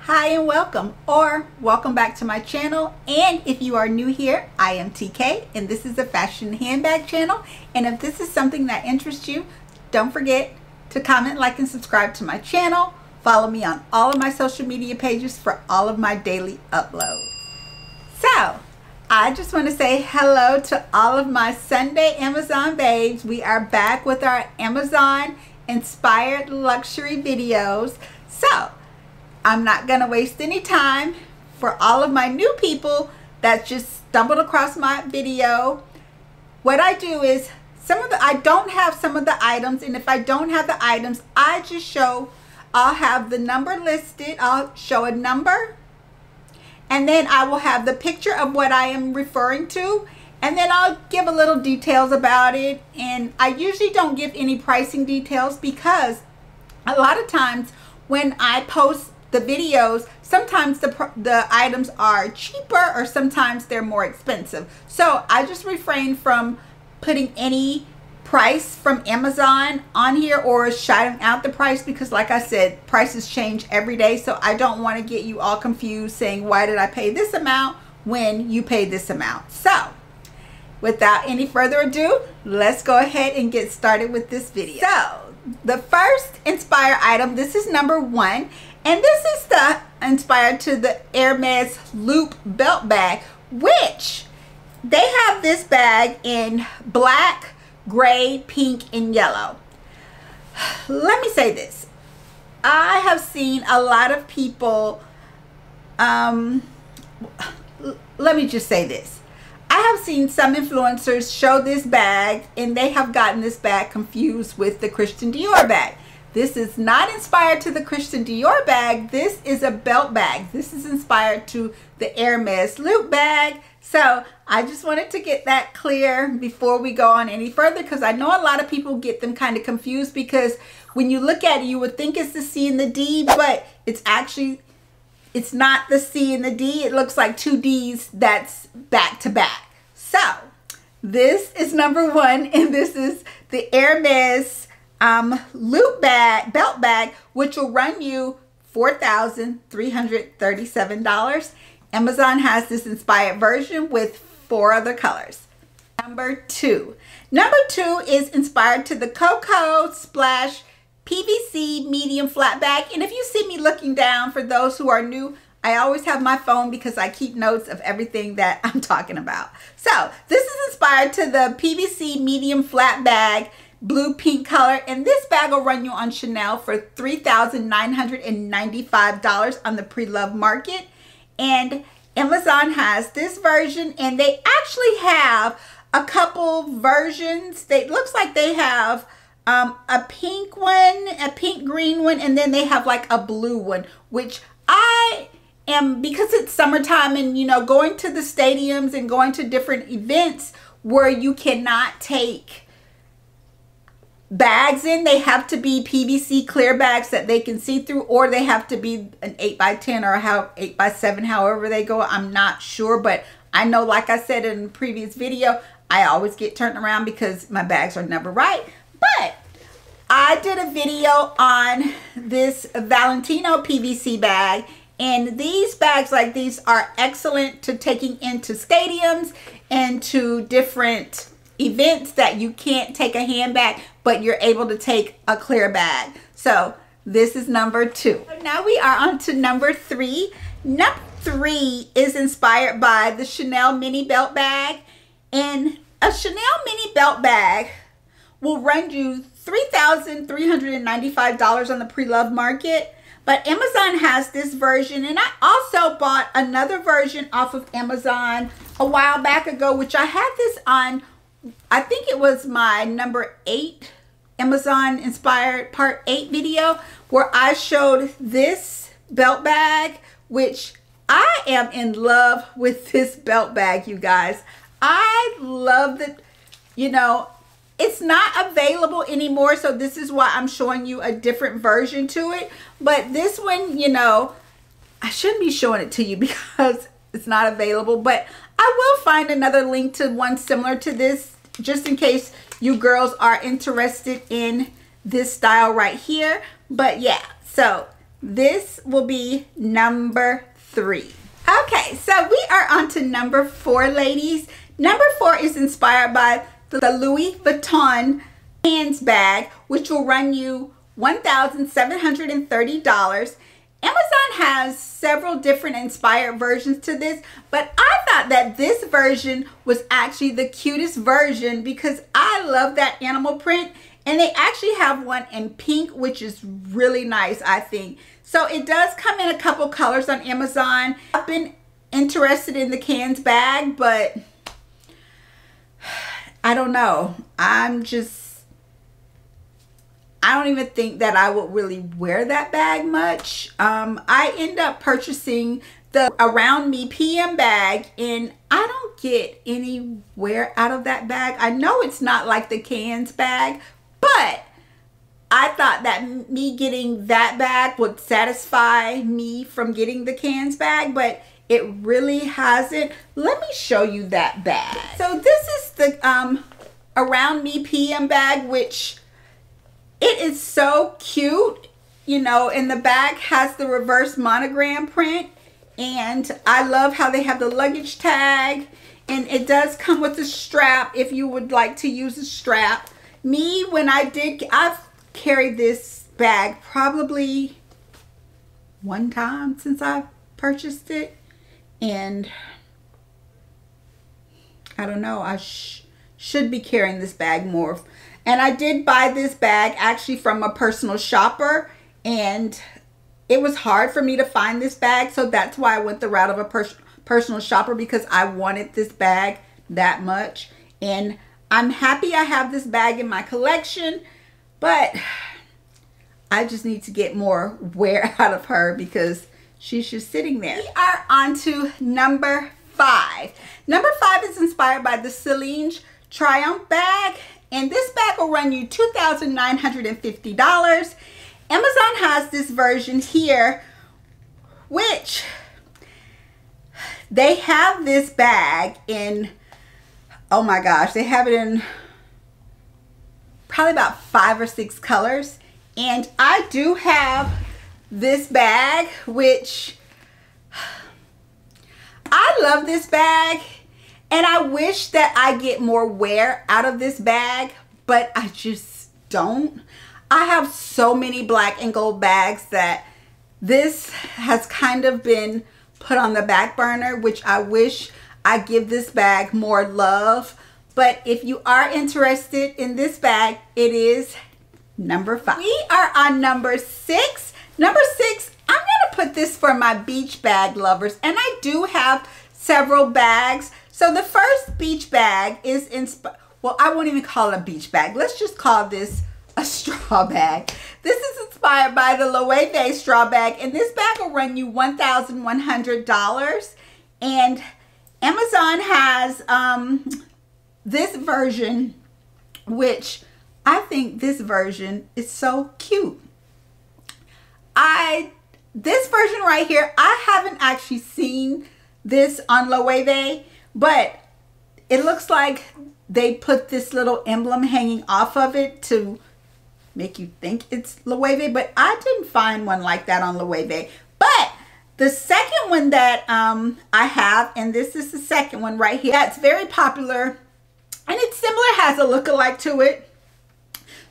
Hi and welcome, or welcome back to my channel. And if you are new here, I am TK and this is the Fashion Handbag channel. And if this is something that interests you, don't forget to comment, like, and subscribe to my channel. Follow me on all of my social media pages for all of my daily uploads. So I just want to say hello to all of my Sunday Amazon babes. We are back with our Amazon inspired luxury videos. So I'm not going to waste any time. For all of my new people that just stumbled across my video, what I do is I don't have some of the items, and if I don't have the items, I just show, I'll have the number listed, I'll show a number, and then I will have the picture of what I am referring to, and then I'll give a little details about it. And I usually don't give any pricing details because a lot of times when I post the videos, sometimes the items are cheaper or sometimes they're more expensive, so I just refrain from putting any price from Amazon on here or shouting out the price, because like I said, prices change every day, so I don't want to get you all confused saying, why did I pay this amount when you paid this amount? So without any further ado, let's go ahead and get started with this video. So the first inspired item, this is number one. And this is the inspired to the Hermes Loop belt bag, which they have this bag in black, gray, pink, and yellow. Let me say this. I have seen a lot of people, let me just say this. I have seen some influencers show this bag and they have gotten this bag confused with the Christian Dior bag. This is not inspired to the Christian Dior bag. This is a belt bag. This is inspired to the Hermes Loop bag. So I just wanted to get that clear before we go on any further, because I know a lot of people get them kind of confused, because when you look at it, you would think it's the C and the D, but it's actually, it's not the C and the D. It looks like two Ds that's back to back. So this is number one, and this is the Hermes Loop bag, belt bag, which will run you $4,337. Amazon has this inspired version with four other colors. Number two is inspired to the Coco Splash PVC medium flat bag. And if you see me looking down, for those who are new, I always have my phone because I keep notes of everything that I'm talking about. So this is inspired to the PVC medium flat bag, blue pink color, and this bag will run you on Chanel for $3,995 on the pre-loved market. And Amazon has this version, and they actually have a couple versions. It looks like they have a pink one, a pink green one, and then they have like a blue one, which I am, because it's summertime and, you know, going to the stadiums and going to different events where you cannot take bags in, they have to be PVC clear bags that they can see through, or they have to be an 8x10 or how 8x7, however they go. I'm not sure, but I know, like I said in the previous video, I always get turned around because my bags are never right. But I did a video on this Valentino PVC bag, and these bags like these are excellent to taking into stadiums and to different events that you can't take a handbag, but you're able to take a clear bag. So this is number two. Now we are on to number three. Number three is inspired by the Chanel mini belt bag, and a Chanel mini belt bag will run you $3,395 on the pre-loved market. But Amazon has this version, and I also bought another version off of Amazon a while back ago, which I had this on, I think it was my number 8 Amazon inspired part 8 video, where I showed this belt bag, which I am in love with this belt bag, you guys. I love that, you know, it's not available anymore, so this is why I'm showing you a different version to it. But this one, you know, I shouldn't be showing it to you because it's not available, but I will find another link to one similar to this just in case you girls are interested in this style right here. But yeah, so this will be number 3. Okay, so we are on to number 4, ladies. Number 4 is inspired by the Louis Vuitton handbag, which will run you $1,730. Amazon has several different inspired versions to this, but I thought that this version was actually the cutest version because I love that animal print, and they actually have one in pink, which is really nice, I think. So it does come in a couple colors on Amazon. I've been interested in the Cannes bag, but I don't know. I don't even think that I would really wear that bag much. I end up purchasing the Around Me PM bag, and I don't get anywhere out of that bag. I know it's not like the Cannes bag, but I thought that me getting that bag would satisfy me from getting the Cannes bag, but it really hasn't. Let me show you that bag. So this is the Around Me PM bag, which it is so cute, you know, and the bag has the reverse monogram print, and I love how they have the luggage tag, and it does come with a strap if you would like to use a strap. Me, when I did, I've carried this bag probably one time since I purchased it, and I don't know, I should be carrying this bag more. And I did buy this bag actually from a personal shopper, and it was hard for me to find this bag. So that's why I went the route of a personal shopper, because I wanted this bag that much. And I'm happy I have this bag in my collection, but I just need to get more wear out of her because she's just sitting there. We are on to number 5. Number 5 is inspired by the Celine Triumph bag. And this bag will run you $2,950. Amazon has this version here, which they have this bag in, oh my gosh, they have it in probably about 5 or 6 colors. And I do have this bag, which I love this bag. And I wish that I get more wear out of this bag, but I just don't. I have so many black and gold bags that this has kind of been put on the back burner, which I wish I give this bag more love. But if you are interested in this bag, it is number 5. We are on number 6. Number 6, I'm gonna put this for my beach bag lovers, and I do have several bags. So the first beach bag is inspired, well, I won't even call it a beach bag. Let's just call this a straw bag. This is inspired by the Loewe straw bag, and this bag will run you $1,100. And Amazon has this version, which I think this version is so cute. This version right here, I haven't actually seen this on Loewe, but it looks like they put this little emblem hanging off of it to make you think it's Loewe, but I didn't find one like that on Loewe. But the second one that I have, and this is the second one right here, that's very popular, and it's similar, has a look-alike to it.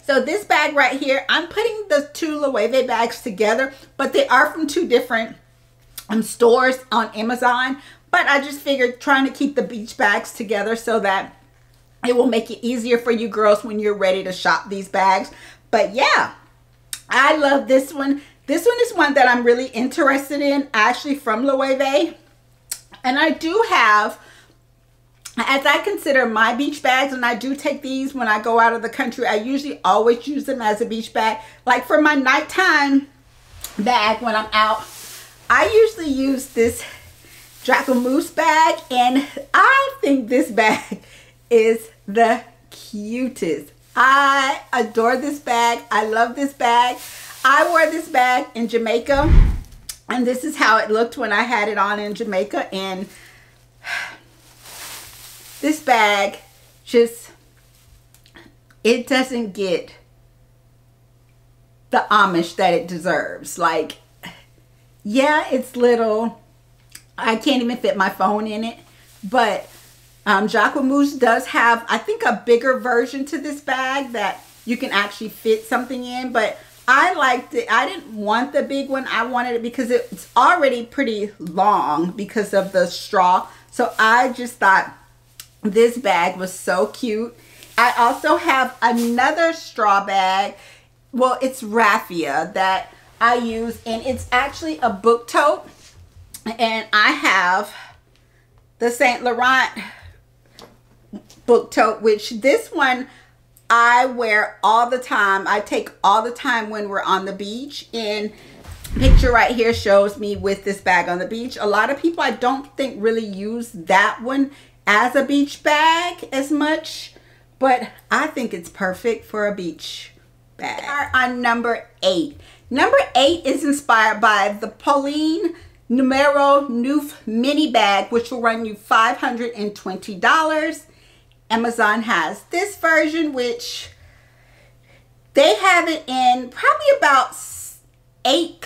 So this bag right here, I'm putting the 2 Loewe bags together, but they are from 2 different stores on Amazon. But I just figured trying to keep the beach bags together so that it will make it easier for you girls when you're ready to shop these bags. But yeah, I love this one. This one is one that I'm really interested in, actually from Loewe. And I do have, as I consider my beach bags, and I do take these when I go out of the country, I usually always use them as a beach bag. Like for my nighttime bag when I'm out, I usually use this Dracula Moose bag, and I think this bag is the cutest. I adore this bag. I love this bag. I wore this bag in Jamaica, and this is how it looked when I had it on in Jamaica, and this bag just it doesn't get the homage that it deserves. Like, yeah, it's little. I can't even fit my phone in it. But Jacquemus does have, I think, a bigger version to this bag that you can actually fit something in. But I liked it. I didn't want the big one. I wanted it because it's already pretty long because of the straw. So I just thought this bag was so cute. I also have another straw bag. Well, it's raffia that I use, and it's actually a book tote. And I have the Saint Laurent book tote, which this one I wear all the time. I take all the time when we're on the beach. And picture right here shows me with this bag on the beach. A lot of people, I don't think, really use that one as a beach bag as much, but I think it's perfect for a beach bag. We are on number 8. Number 8 is inspired by the Pauline Numero Neuf mini bag, which will run you $520. Amazon has this version, which they have it in probably about eight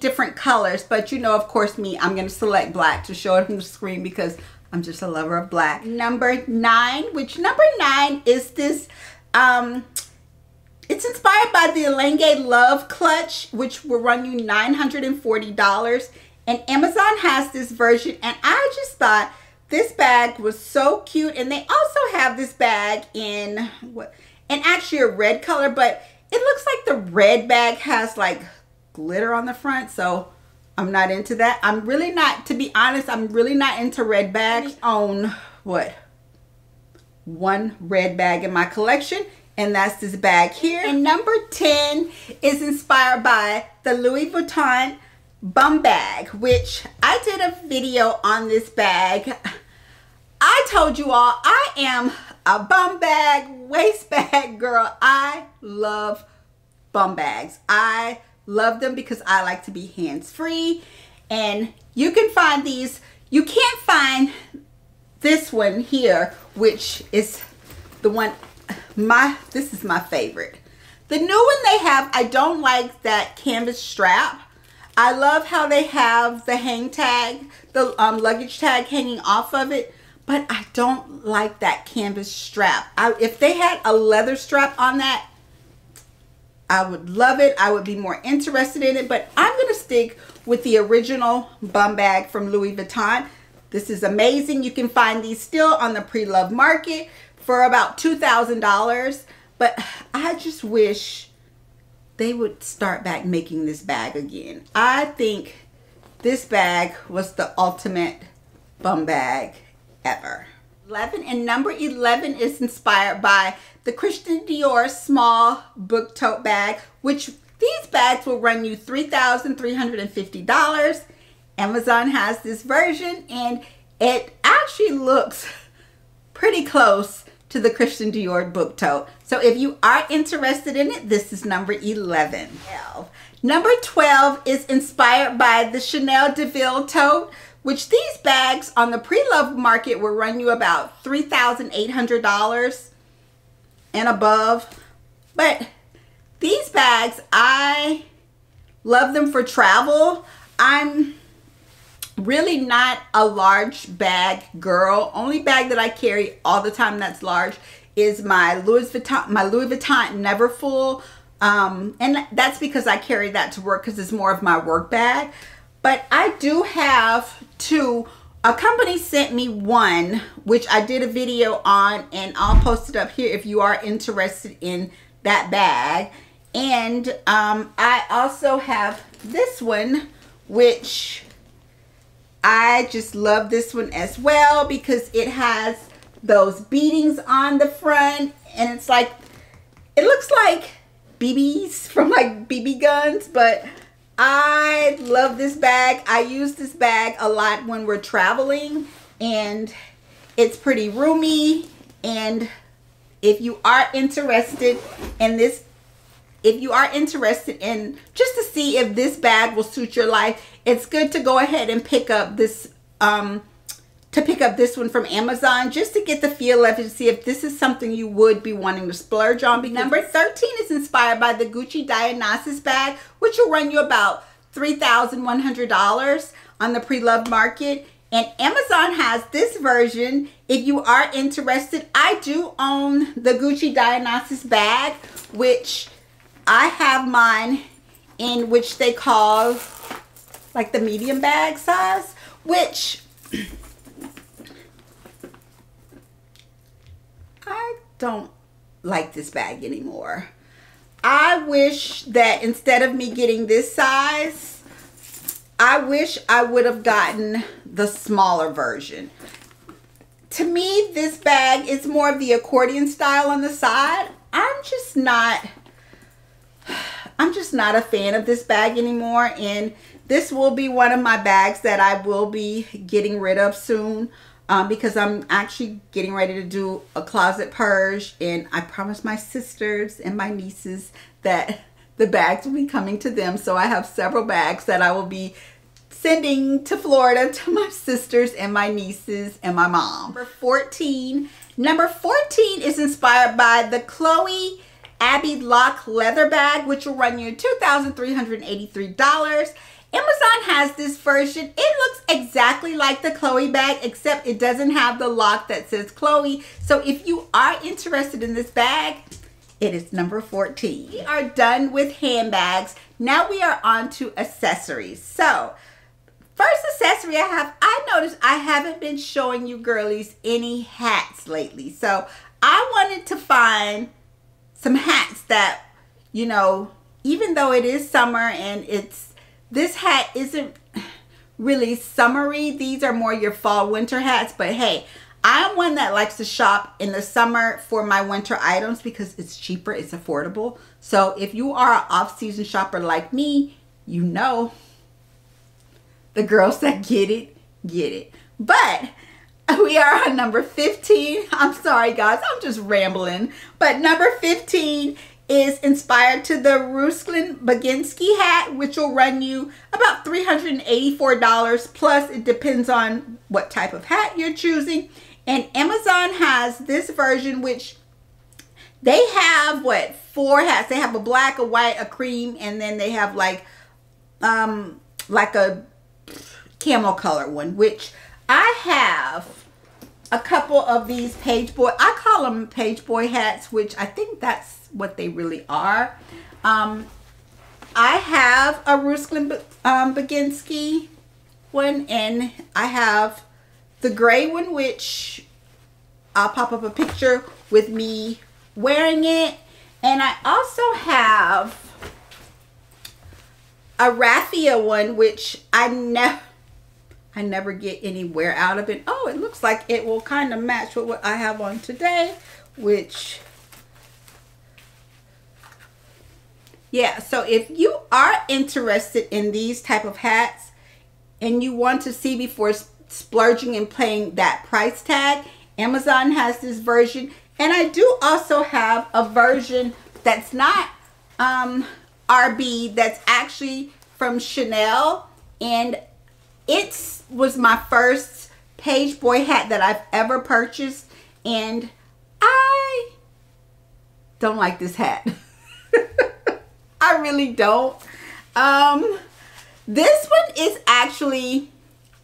different colors. But you know, of course, me, I'm going to select black to show it on the screen because I'm just a lover of black. Number 9, which number 9 is this, it's inspired by the Alingi Love Clutch, which will run you $940. And Amazon has this version, and I just thought this bag was so cute. And they also have this bag in what, and actually a red color, but it looks like the red bag has like glitter on the front, so I'm not into that. I'm really not, to be honest, I'm really not into red bags. I own what, one red bag in my collection, and that's this bag here. And number 10 is inspired by the Louis Vuitton bum bag, which I did a video on this bag. I told you all, I am a bum bag, waist bag girl. I love bum bags. I love them because I like to be hands-free. And you can find these. You can't find this one here, which is the one, this is my favorite. The new one they have, I don't like that canvas strap. I love how they have the hang tag, the luggage tag hanging off of it, but I don't like that canvas strap. If they had a leather strap on that, I would love it. I would be more interested in it, but I'm going to stick with the original bum bag from Louis Vuitton. This is amazing. You can find these still on the pre-loved market for about $2,000, but I just wish they would start back making this bag again. I think this bag was the ultimate bum bag ever. 11, and number 11 is inspired by the Christian Dior small book tote bag, which these bags will run you $3,350. Amazon has this version, and it actually looks pretty close to the Christian Dior book tote. So if you are interested in it, this is number 11. Number 12 is inspired by the Chanel DeVille tote, which these bags on the pre-loved market will run you about $3,800 and above. But these bags, I love them for travel. I'm really not a large bag girl. Only bag that I carry all the time that's large is my Louis Vuitton Never Full, and that's because I carry that to work because it's more of my work bag. But I do have two. A company sent me one, which I did a video on, and I'll post it up here if you are interested in that bag. And I also have this one, which I just love this one as well because it has those beadings on the front, and it's like, it looks like BBs from like BB guns, but I love this bag. I use this bag a lot when we're traveling, and it's pretty roomy. And if you are interested in this, if you are interested in just to see if this bag will suit your life, it's good to go ahead and pick up this to pick up this one from Amazon just to get the feel of it, to see if this is something you would be wanting to splurge on. Because number 13 is inspired by the Gucci Dionysus bag, which will run you about $3,100 on the pre-loved market. And Amazon has this version if you are interested. I do own the Gucci Dionysus bag, which I have mine in, which they call like the medium bag size, which I don't like this bag anymore. I wish that instead of me getting this size, I wish I would have gotten the smaller version. To me, this bag is more of the accordion style on the side. I'm just not a fan of this bag anymore, and this will be one of my bags that I will be getting rid of soon, because I'm actually getting ready to do a closet purge, and I promised my sisters and my nieces that the bags will be coming to them. So I have several bags that I will be sending to Florida to my sisters and my nieces and my mom. Number 14 is inspired by the Chloe ABY LOCK leather bag, which will run you $2,383. Amazon has this version. It looks exactly like the Chloe bag, except it doesn't have the lock that says Chloe. So if you are interested in this bag, it is number 14. We are done with handbags. Now we are on to accessories. So first accessory I have, I noticed I haven't been showing you girlies any hats lately. So I wanted to find some hats that, you know, even though it is summer and it's, this hat isn't really summery. These are more your fall winter hats, but hey, I'm one that likes to shop in the summer for my winter items because it's cheaper, it's affordable. So if you are an off-season shopper like me, you know the girls that get it, get it. But we are on number 15. I'm sorry guys, I'm just rambling. But number 15 is inspired to the Ruslan Baginskiy hat, which will run you about $384 plus. It depends on what type of hat you're choosing. And Amazon has this version, which they have, what, 4 hats. They have a black, a white, a cream, and then they have like a camel color one, which I have a couple of these page boy, I call them page boy hats, which I think that's what they really are. I have a Ruslan Baginskiy one, and I have the gray one, which I'll pop up a picture with me wearing it. And I also have a raffia one, which I never get any wear out of it. Oh, it looks like it will kind of match with what I have on today, which, yeah. So if you are interested in these type of hats and you want to see before splurging and paying that price tag, Amazon has this version. And I do also have a version that's not RB, that's actually from Chanel, and it was my first page boy hat that I've ever purchased, and I don't like this hat. I really don't. This one is actually,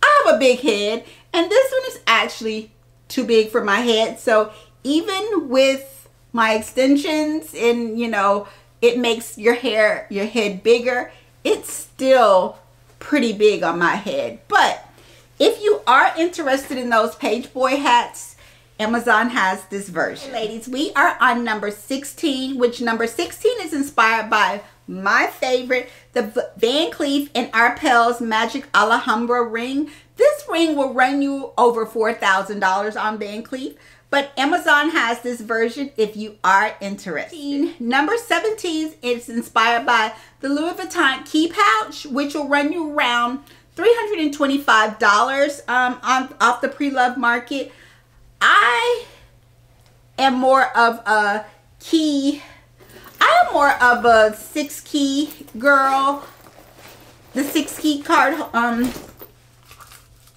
I have a big head, and this one is actually too big for my head. So even with my extensions and, you know, it makes your hair, your head bigger, it's still pretty big on my head. But if you are interested in those page boy hats, Amazon has this version. Hey ladies, we are on number 16, which number 16 is inspired by my favorite, the Van Cleef & Arpels Magic Alhambra ring. This ring will run you over $4,000 on Van Cleef, but Amazon has this version if you are interested. Number 17 is inspired by the Louis Vuitton key pouch, which will run you around $325 off the pre-loved market. I am more of a key, I am more of a 6-key girl. The 6-key card,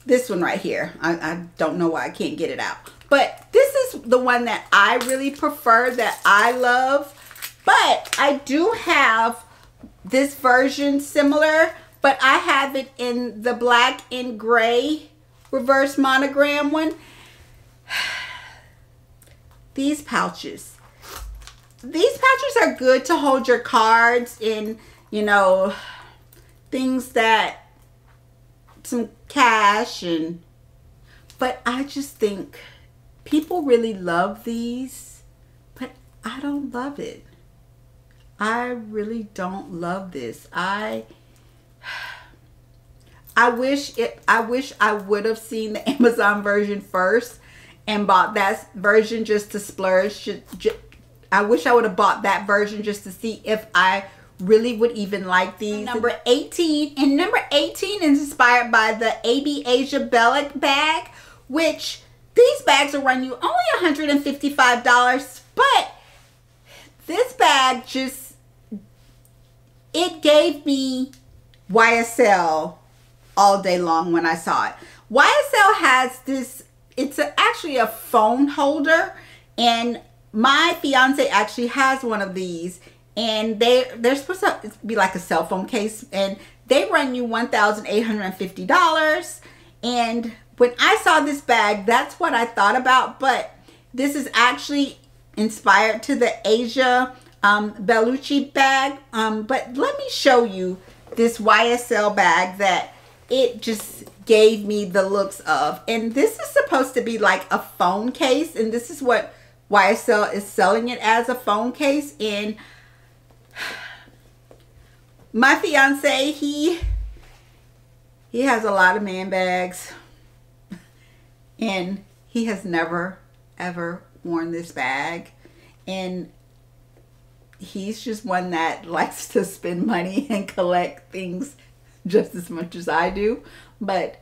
this one right here. I don't know why I can't get it out. But this is the one that I really prefer, that I love. But I do have this version similar, but I have it in the black and gray reverse monogram one. These pouches are good to hold your cards and, you know, things that, some cash and, but I just think people really love these, but I don't love it. I really don't love this. I wish I would have seen the Amazon version first and bought that version just to splurge. I wish I would have bought that version just to see if I really would even like these. Number 18. And number 18 is inspired by the AB Asia Bellic bag, which these bags will run you only $155. But this bag just, it gave me YSL all day long when I saw it. YSL has this, it's actually a phone holder, and my fiance actually has one of these, and they're supposed to be like a cell phone case, and they run you $1,850. And when I saw this bag, that's what I thought about. But this is actually inspired to the Asia Bellucci bag, but let me show you this YSL bag that it just gave me the looks of. And this is supposed to be like a phone case, and this is what YSL is selling it as, a phone case. And my fiance, he has a lot of man bags, and he has never ever worn this bag, and he's just one that likes to spend money and collect things just as much as I do. But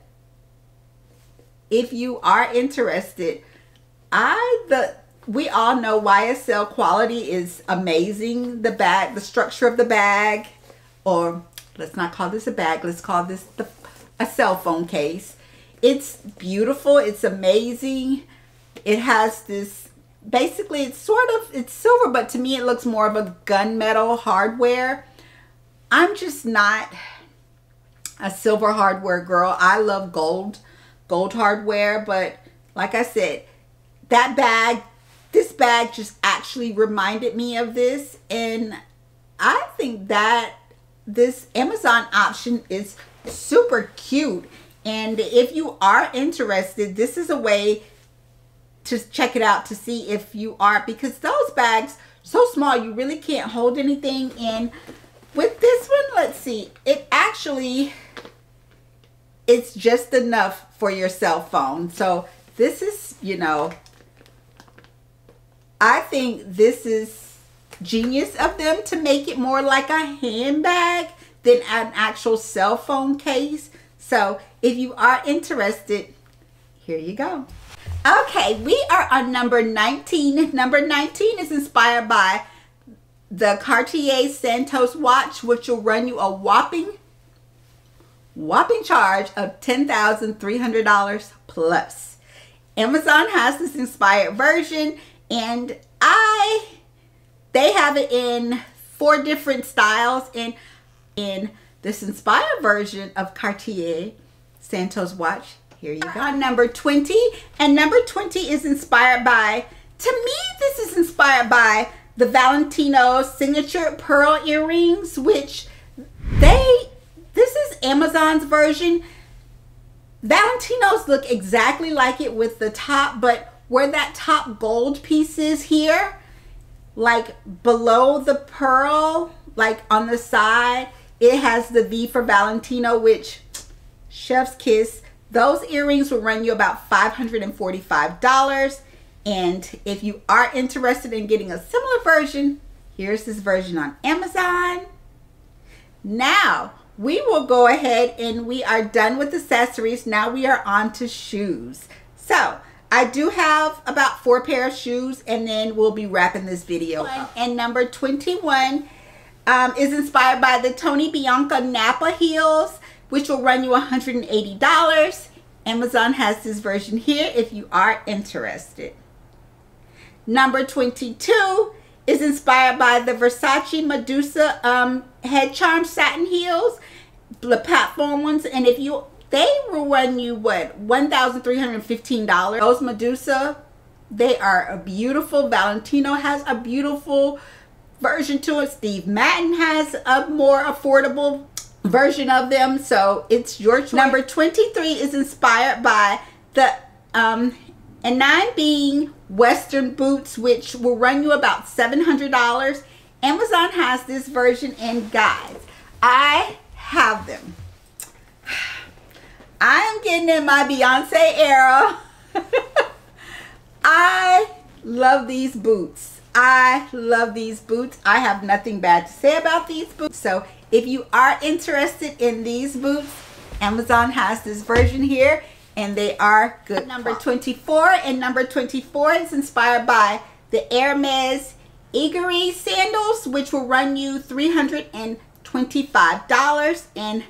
if you are interested, we all know YSL quality is amazing. The bag, the structure of the bag, or let's not call this a bag, let's call this a cell phone case. It's beautiful. It's amazing. It has this, basically it's silver, but to me it looks more of a gunmetal hardware. I'm just not a silver hardware girl. I love gold hardware. But like I said, that bag, this bag just actually reminded me of this, and I think that this Amazon option is super cute. And if you are interested, this is a way to check it out to see if you are, because those bags so small you really can't hold anything. And with this one, let's see, it actually, it's just enough for your cell phone. So this is, you know, I think this is genius of them to make it more like a handbag than an actual cell phone case. So if you are interested, here you go. Okay, we are on number 19. Number 19 is inspired by the Cartier Santos watch, which will run you a whopping charge of $10,300 plus. Amazon has this inspired version, and they have it in 4 different styles. And in this inspired version of Cartier Santos watch, here you go. Number 20, and number 20 is inspired by, to me this is inspired by the Valentino signature pearl earrings, which this is Amazon's version. Valentino's look exactly like it with the top, but where that top gold piece is here, like below the pearl, like on the side, it has the V for Valentino, which, chef's kiss. Those earrings will run you about $545. And if you are interested in getting a similar version, here's this version on Amazon. Now we will go ahead, and we are done with accessories. Now we are on to shoes. So I do have about 4 pairs of shoes, and then we'll be wrapping this video up. And number 21 is inspired by the Tony Bianca Napa heels, which will run you $180. Amazon has this version here if you are interested. Number 22 is inspired by the Versace Medusa head charm satin heels, the platform ones, and if you, they run you what, $1,315. Those Medusa, they are a beautiful. Valentino has a beautiful version to it. Steve Madden has a more affordable version of them, so it's your choice. Number 23 is inspired by the Anine Bing western boots, which will run you about $700. Amazon has this version, and guys, I have them. I am getting in my Beyonce era. I love these boots. I love these boots. I have nothing bad to say about these boots. So if you are interested in these boots, Amazon has this version here, and they are good. Number 24, and number 24 is inspired by the Hermes Egeri sandals, which will run you $325, and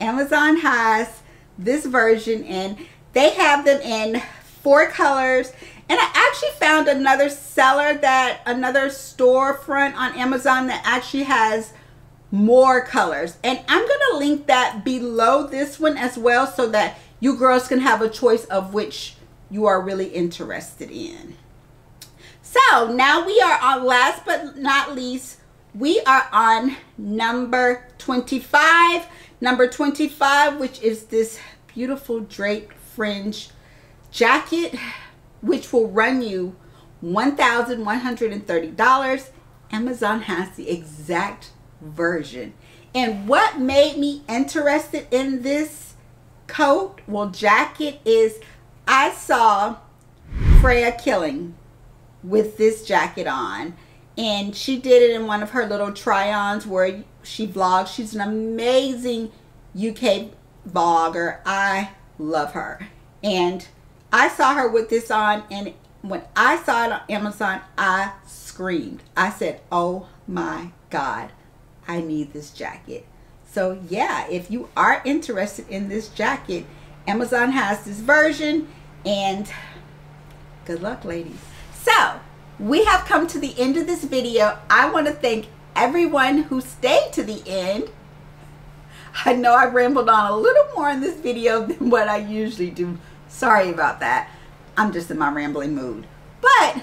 Amazon has this version, and they have them in 4 colors. And I actually found another seller, that another storefront on Amazon that actually has more colors, and I'm gonna link that below this one as well, so that you girls can have a choice of which you are really interested in. So now we are on, last but not least, we are on number 25. Number 25, which is this beautiful drape fringe jacket, which will run you $1,130. Amazon has the exact version, and what made me interested in this coat, well, jacket, is I saw Freya Killing with this jacket on, and she did it in one of her little try-ons where she vlogs. She's an amazing UK vlogger. I love her, and I saw her with this on, and when I saw it on Amazon, I screamed. I said, oh my god, I need this jacket. So yeah, if you are interested in this jacket, Amazon has this version, and good luck, ladies. So we have come to the end of this video. I want to thank everyone who stayed to the end. I know I rambled on a little more in this video than what I usually do. Sorry about that. I'm just in my rambling mood. But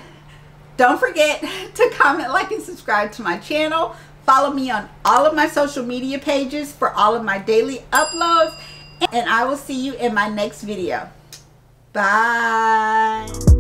don't forget to comment, like, and subscribe to my channel. Follow me on all of my social media pages for all of my daily uploads, and I will see you in my next video. Bye.